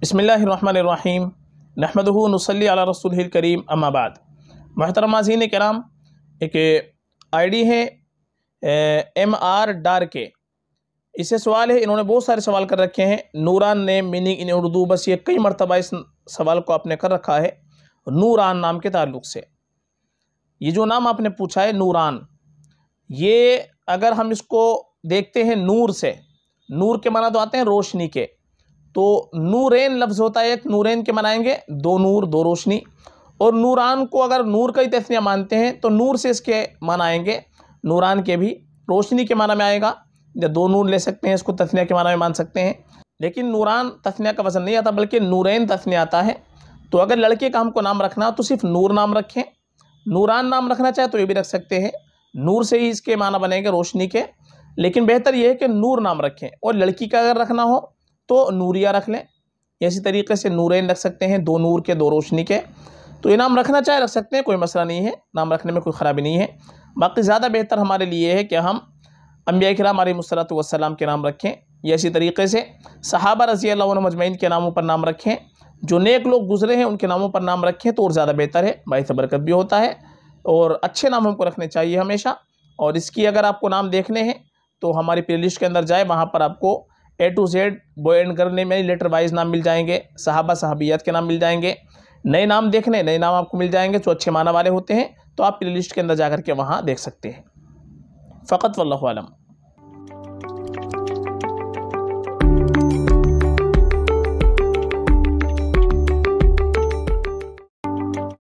बिस्मिल्लाहिर्रहमानिर्रहीम रहमदुहु नुसल्ली अला रसूलिल करीम अम्मा बाद। मोहतरम नाज़रीन कराम, एक आईडी है MR डार के, इससे सवाल है। इन्होंने बहुत सारे सवाल कर रखे हैं। नूरान ने मीनिंग इन उर्दू, बस ये कई मरतबा इस सवाल को आपने कर रखा है नूरान नाम के ताल्लुक से। ये जो नाम आपने पूछा है नूरान, ये अगर हम इसको देखते हैं नूर से, नूर के माना तो आते हैं रोशनी के, तो नूरेन लफ्ज़ होता है एक, नूरेन के मनाएंगे दो नूर, दो रोशनी। और नूरान को अगर नूर का ही तस्निया मानते हैं तो नूर से इसके मनाएंगे, नूरान के भी रोशनी के माना में आएगा, या दो नूर ले सकते हैं, इसको तस्निया के माना में मान सकते हैं। लेकिन नूरान तस्निया का वज़न नहीं आता, बल्कि नूरेन तस्निया आता है। तो अगर लड़के का हमको नाम रखना हो तो सिर्फ नूर नाम रखें, नूरान नाम रखना चाहे तो ये भी रख सकते हैं, नूर से ही इसके माना बनेंगे रोशनी के। लेकिन बेहतर यह है कि नूर नाम रखें। और लड़की का अगर रखना हो तो नूरिया रख लें, इसी तरीके से नूरेन रख सकते हैं, दो नूर के, दो रोशनी के। तो ये नाम रखना चाहे रख सकते हैं, कोई मसला नहीं है, नाम रखने में कोई ख़राबी नहीं है। बाकी ज़्यादा बेहतर हमारे लिए है कि हम अंबिया किराम अलैहिमुस्सलातु वस्सलाम के नाम रखें, या इसी तरीके से सहाबा रज़ी अल्लाहु अन्हुम अजमईन के नामों पर नाम रखें, जो नेक लोग गुजरे हैं उनके नामों पर नाम रखें तो और ज़्यादा बेहतर है, बायस बरकत भी होता है। और अच्छे नाम हमको रखने चाहिए हमेशा। और इसकी अगर आपको नाम देखने हैं तो हमारी प्लेलिस्ट के अंदर जाए, वहाँ पर आपको A to Z boy and girl name में लेटर वाइज नाम मिल जाएंगे, सहाबा सहाबियात के नाम मिल जाएंगे, नए नाम देखने नए नाम आपको मिल जाएंगे जो अच्छे माना वाले होते हैं। तो आप प्लेलिस्ट के अंदर जाकर के वहाँ देख सकते हैं। फ़कत वल्लाहु आलम।